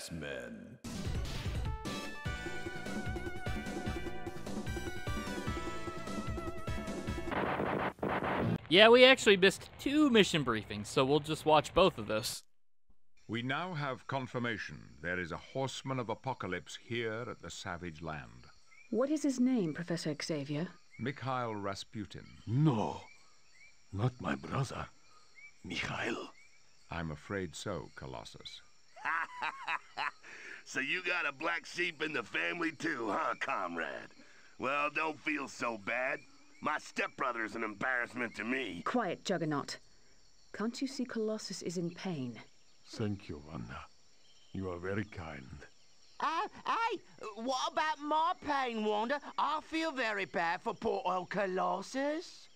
X-Men. Yeah, we actually missed 2 mission briefings, so we'll just watch both of those. We now have confirmation there is a horseman of Apocalypse here at the Savage Land. What is his name, Professor Xavier? Mikhail Rasputin. No, not my brother, Mikhail. I'm afraid so, Colossus. So you got a black sheep in the family too, huh, comrade? Well, don't feel so bad. My stepbrother is an embarrassment to me. Quiet, Juggernaut. Can't you see Colossus is in pain? Thank you, Wanda. You are very kind. Hey, what about my pain, Wanda? I feel very bad for poor old Colossus.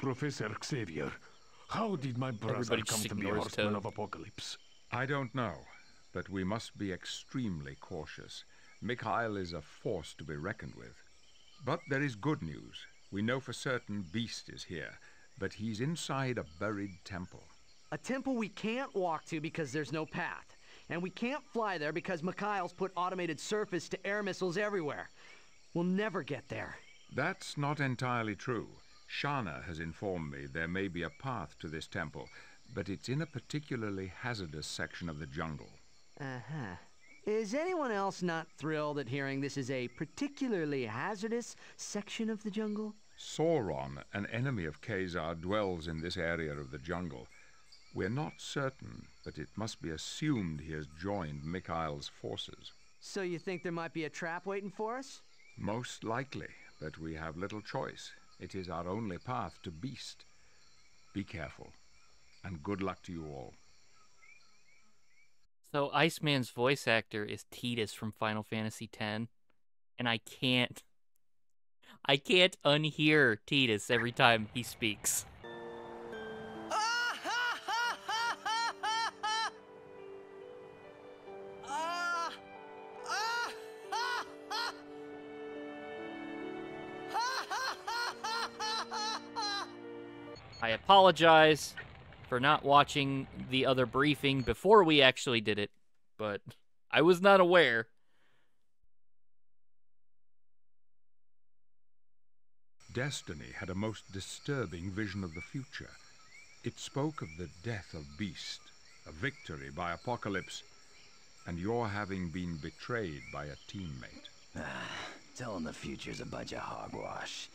Professor Xavier, how did my brother come to be Horseman of Apocalypse? I don't know, but we must be extremely cautious. Mikhail is a force to be reckoned with. But there is good news. We know for certain Beast is here, but he's inside a buried temple. A temple we can't walk to because there's no path. And we can't fly there because Mikhail's put automated surface to air missiles everywhere. We'll never get there. That's not entirely true. Shana has informed me there may be a path to this temple, but it's in a particularly hazardous section of the jungle. Uh-huh. Is anyone else not thrilled at hearing this is a particularly hazardous section of the jungle? Sauron, an enemy of Khazar, dwells in this area of the jungle. We're not certain, but it must be assumed he has joined Mikhail's forces. So you think there might be a trap waiting for us? Most likely, but we have little choice. It is our only path to Beast. Be careful, and good luck to you all. So Iceman's voice actor is Tidus from Final Fantasy X, and I can't unhear Tidus every time he speaks. I apologize for not watching the other briefing before we actually did it, but I was not aware. Destiny had a most disturbing vision of the future. It spoke of the death of Beast, a victory by Apocalypse, and your having been betrayed by a teammate. Telling the future's a bunch of hogwash.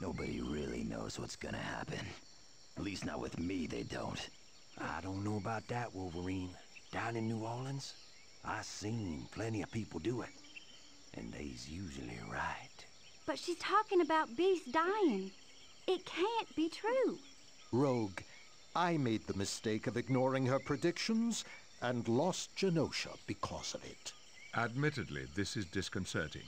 Nobody really knows what's gonna happen. At least not with me, they don't. I don't know about that, Wolverine. Down in New Orleans, I seen plenty of people do it. And they's usually right. But she's talking about Beast dying. It can't be true. Rogue, I made the mistake of ignoring her predictions and lost Genosha because of it. Admittedly, this is disconcerting.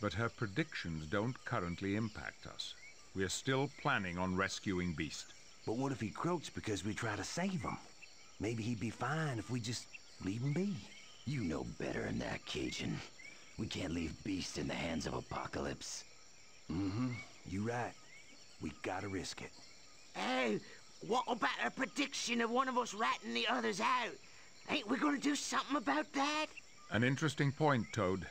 But her predictions don't currently impact us. We are still planning on rescuing Beast. But what if he croaks because we try to save him? Maybe he'd be fine if we just leave him be. You know better than that, Cajun. We can't leave Beast in the hands of Apocalypse. Mm-hmm. You're right. We gotta risk it. Hey, what about a prediction of one of us ratting the others out? Ain't we gonna do something about that? An interesting point, Toad.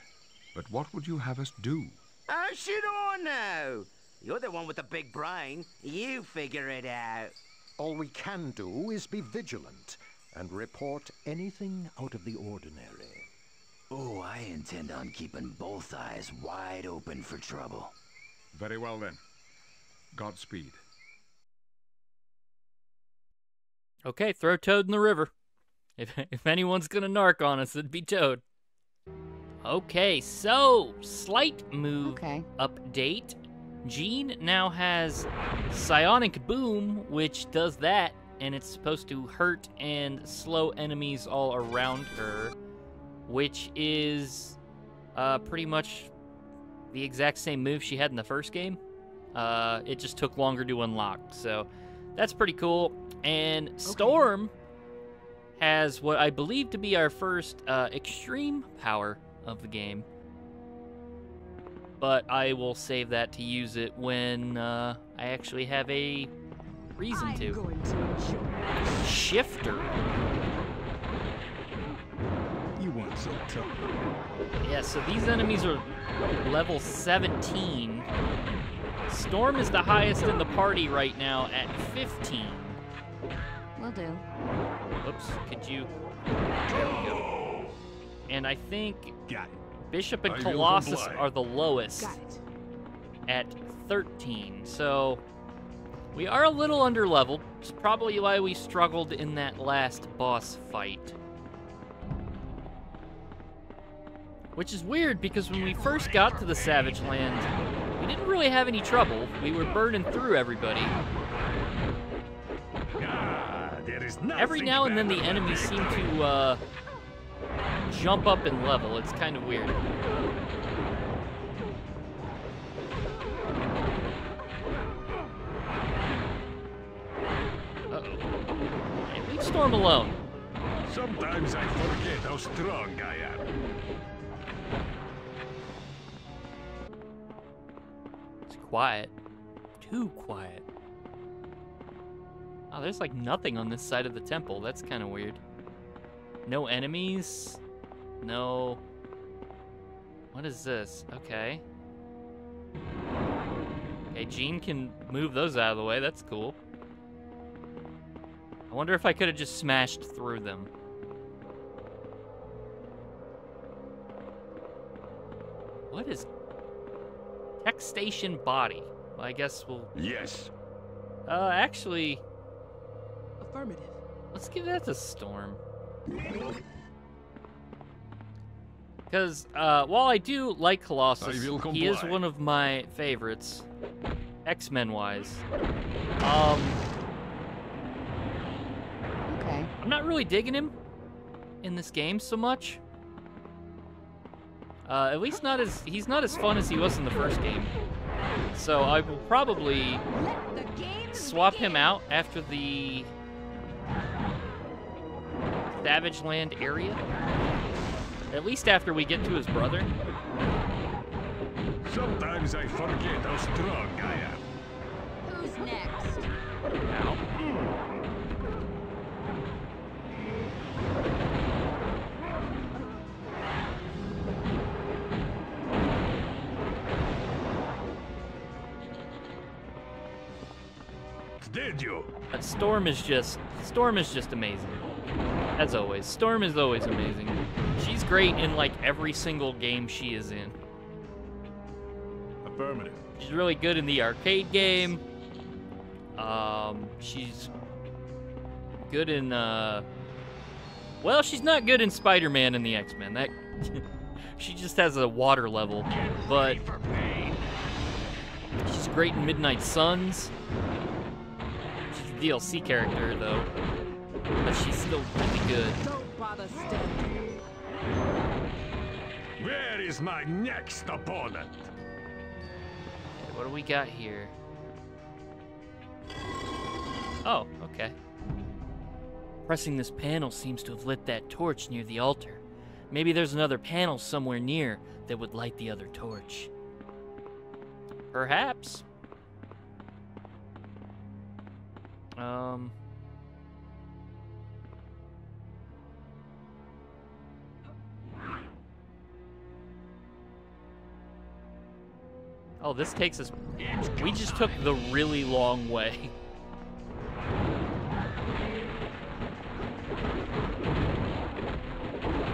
But what would you have us do? How should I know? You're the one with the big brain. You figure it out. All we can do is be vigilant and report anything out of the ordinary. Oh, I intend on keeping both eyes wide open for trouble. Very well, then. Godspeed. Okay, throw Toad in the river. If anyone's gonna narc on us, it'd be Toad. Okay, so, slight move update. Jean now has Psionic Boom, which does that, and it's supposed to hurt and slow enemies all around her, which is pretty much the exact same move she had in the first game. It just took longer to unlock, so that's pretty cool. And Storm has what I believe to be our first extreme power of the game, but I will save that to use it when I actually have a reason to. Shifter. You want in trouble. Yeah, so these enemies are level 17. Storm is the highest in the party right now at 15. Will do. Oops, could you... There we go. And I think... Got it. Bishop and Colossus are the lowest. Got it. At 13, so... We are a little underleveled. It's probably why we struggled in that last boss fight. Which is weird, because when we first got to the Savage Land, we didn't really have any trouble. We were burning through everybody. Every now and then the enemies seem to jump up in level. It's kind of weird. Storm alone. Sometimes I forget how strong I am. It's quiet. Too quiet. Oh, there's like nothing on this side of the temple. That's kind of weird. No enemies. No. What is this? Okay. Okay, Jean can move those out of the way. That's cool. I wonder if I could have just smashed through them. What is... Tech station body. Well, I guess we'll... Yes. Actually... Affirmative. Let's give that to Storm. Because, while I do like Colossus, he is one of my favorites. X-Men-wise. I'm not really digging him in this game so much. At least not as he's not as fun as he was in the first game. So I will probably swap him out after the Savage Land area. At least after we get to his brother. Sometimes I forget how strong I am. Who's next? Now. Did you? That Storm is just amazing. As always, Storm is always amazing. She's great in like every single game she is in. Affirmative. She's really good in the arcade game. She's good in well, she's not good in Spider-Man and the X-Men. That she just has a water level, but she's great in Midnight Suns. DLC character though, but she's still really good. Don't bother standing. Where is my next opponent? Okay, what do we got here? Oh, okay. Pressing this panel seems to have lit that torch near the altar. Maybe there's another panel somewhere near that would light the other torch. Perhaps. Oh, this takes us... We just took the really long way.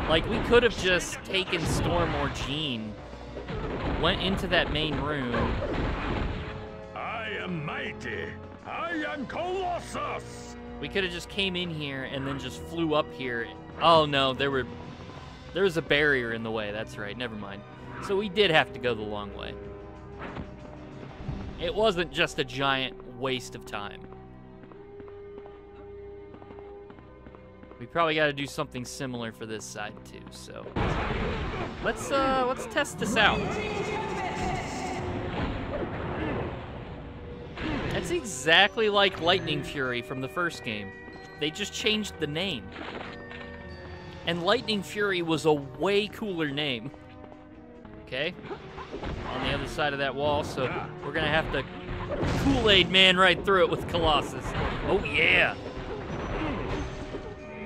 Like, we could have just taken Storm or Jean, went into that main room. I am mighty. I am Colossus! We could have just came in here and then just flew up here. Oh no, there was a barrier in the way, that's right, never mind. So we did have to go the long way. It wasn't just a giant waste of time. We probably gotta do something similar for this side too, so. Let's test this out. That's exactly like Lightning Fury from the first game. They just changed the name. And Lightning Fury was a way cooler name. Okay. On the other side of that wall, so we're gonna have to Kool-Aid Man right through it with Colossus. Oh yeah!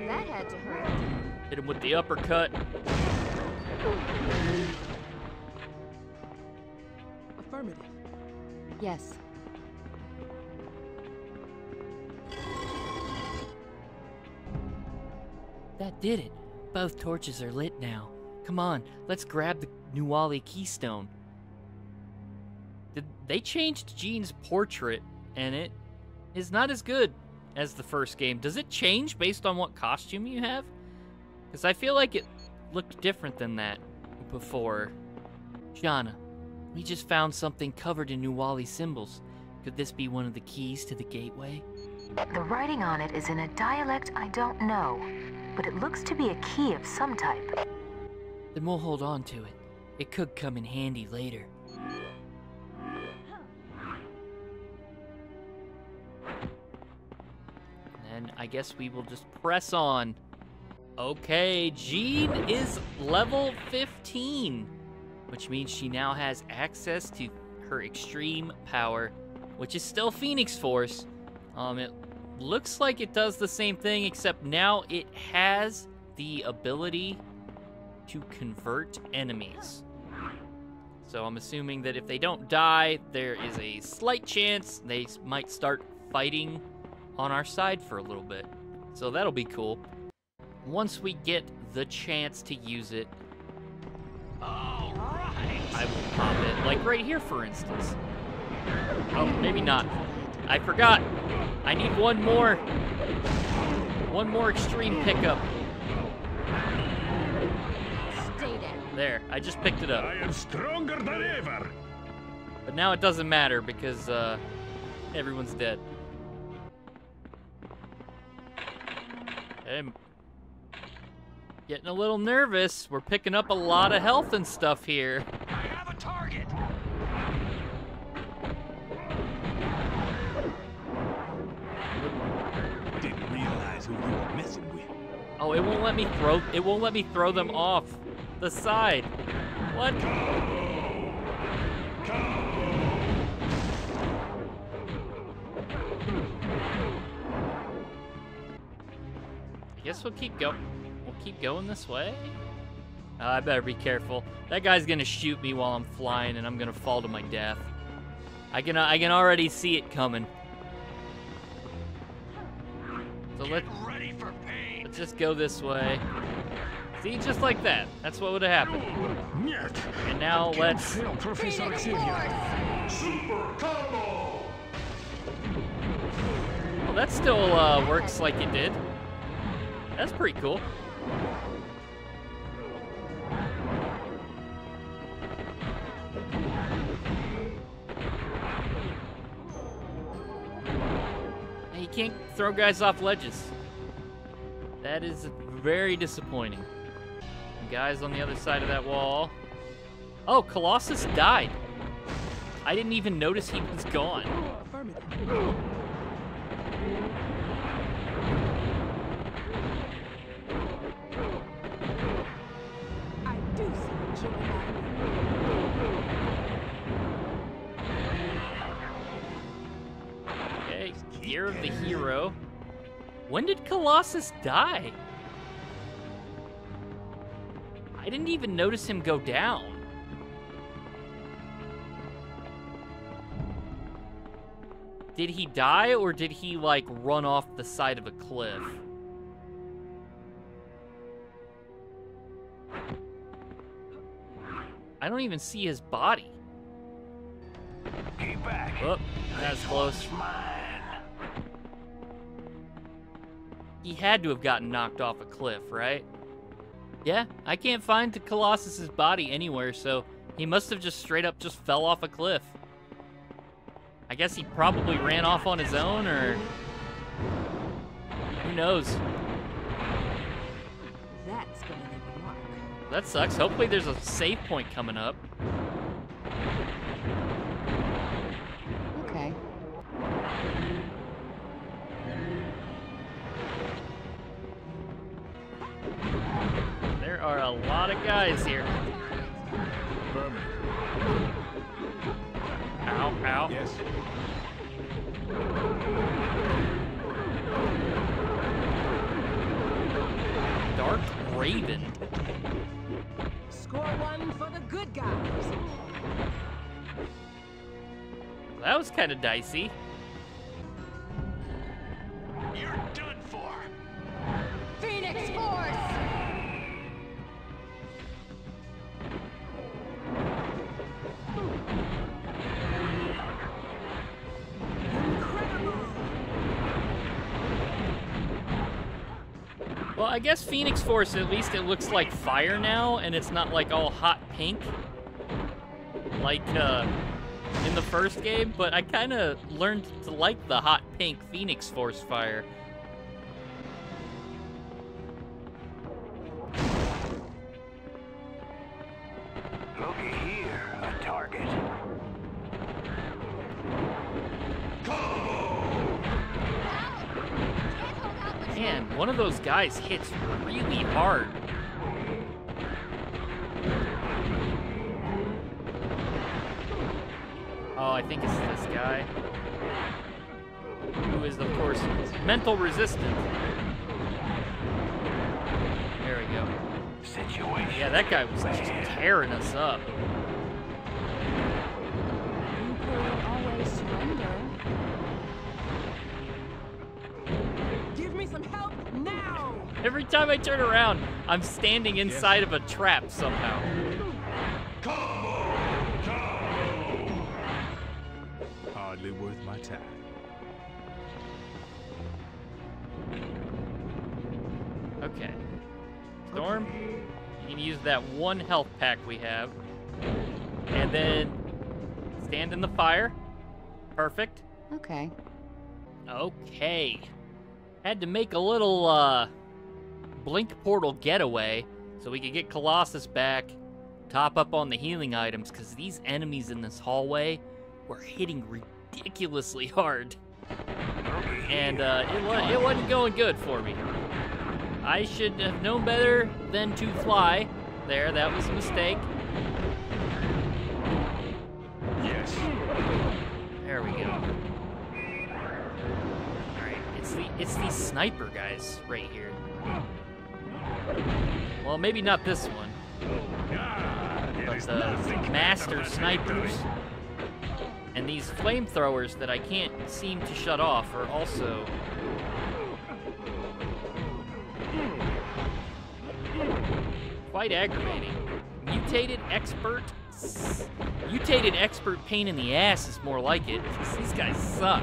That had to hurt. Hit him with the uppercut. Affirmative. Yes. That did it. Both torches are lit now. Come on, let's grab the Nuwali keystone. They changed Jean's portrait, and it is not as good as the first game. Does it change based on what costume you have? Because I feel like it looked different than that before. Jana, we just found something covered in Nuwali symbols. Could this be one of the keys to the gateway? The writing on it is in a dialect I don't know, but it looks to be a key of some type. Then we'll hold on to it. It could come in handy later. And I guess we will just press on. Okay, Jean is level 15, which means she now has access to her extreme power, which is still Phoenix Force. It looks like it does the same thing, except now it has the ability to convert enemies. So I'm assuming that if they don't die, there is a slight chance they might start fighting on our side for a little bit. So that'll be cool. Once we get the chance to use it, all right, I will pop it. Like right here, for instance. Oh, maybe not. I forgot. I need one more. One more extreme pickup. Stay there. There, I just picked it up. I am stronger than ever. But now it doesn't matter because everyone's dead. I'm getting a little nervous. We're picking up a lot of health and stuff here. I have a target. Didn't realize who you were messing with. Oh, it won't let me throw. It won't let me throw them off the side. What? I guess we'll keep going. Keep going this way. I better be careful. That guy's gonna shoot me while I'm flying, and I'm gonna fall to my death. I can already see it coming. So let's just go this way. See, just like that. That's what would have happened. And now let's. Professor Xavier. Super combo. Well, that still works like it did. That's pretty cool. You can't throw guys off ledges. That is very disappointing. And guys on the other side of that wall. Oh, Colossus died. I didn't even notice he was gone. Okay, Gear of the Hero. When did Colossus die? I didn't even notice him go down. Did he die, or did he, like, run off the side of a cliff? I don't even see his body. Get back. Oh, that's close. He had to have gotten knocked off a cliff, right? Yeah, I can't find the Colossus's body anywhere, so he must have just straight up just fell off a cliff. I guess he probably ran off on his own, or who knows? That's gonna be. That sucks. Hopefully there's a save point coming up. Okay. There are a lot of guys here. Ow, ow. Yes. Dark Raven. Score one for the good guys. That was kind of dicey. You're done for. Phoenix Force. Well, I guess Phoenix Force, at least it looks like fire now, and it's not like all hot pink. Like, in the first game, but I kind of learned to like the hot pink Phoenix Force fire. Looky here, a target. Man, one of those guys hits really hard. Oh, I think it's this guy, who is, of course, mental resistant. There we go. Situation. Yeah, that guy was just tearing us up. Always surrender. Give me some help now! Every time I turn around, I'm standing inside of a trap somehow. Worth my time. Okay. Storm, you can use that one health pack we have. And then stand in the fire. Perfect. Okay. Okay. Had to make a little blink portal getaway so we could get Colossus back, top up on the healing items, because these enemies in this hallway were hitting ridiculously hard, and it wasn't going good for me. I should have known better than to fly there. That was a mistake. Yes. There we go. All right, it's the sniper guys right here. Well, maybe not this one, but the master snipers. And these flamethrowers that I can't seem to shut off are also... quite aggravating. Mutated expert pain in the ass is more like it. These guys suck.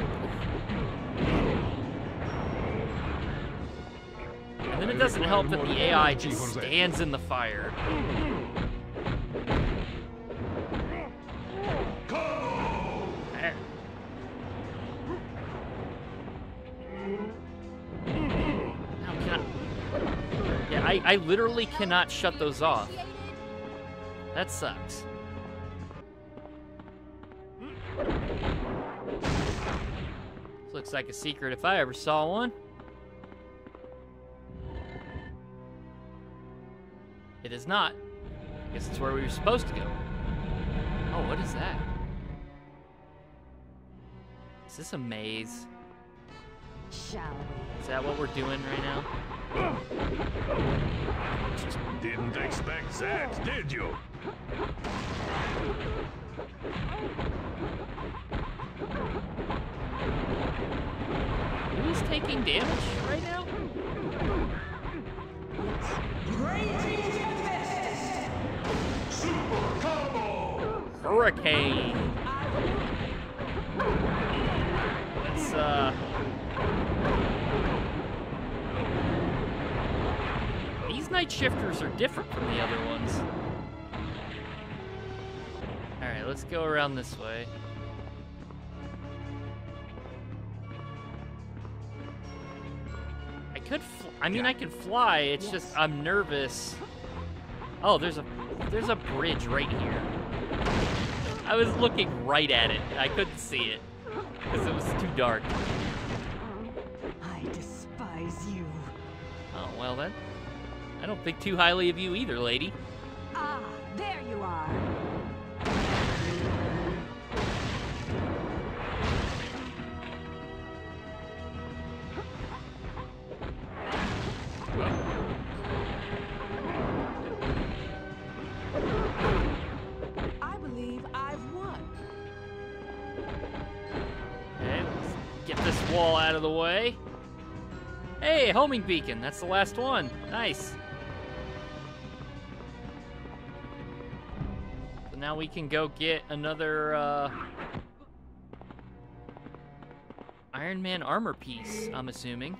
And then it doesn't help that the AI just stands in the fire. I literally cannot shut those off. That sucks. This looks like a secret if I ever saw one. It is not. I guess it's where we were supposed to go. Oh, what is that? Is this a maze? Is that what we're doing right now? Didn't expect that, did you? Who's taking damage right now? Super combo! Hurricane! Let's, night shifters are different from the other ones. All right, let's go around this way. I mean I can fly. It's just I'm nervous. Oh, there's a bridge right here. I was looking right at it. I couldn't see it because it was too dark. I despise you. Oh, well then. I don't think too highly of you either, lady. Ah, there you are. this wall out of the way. Hey, homing beacon. That's the last one. Nice. So now we can go get another Iron Man armor piece, I'm assuming.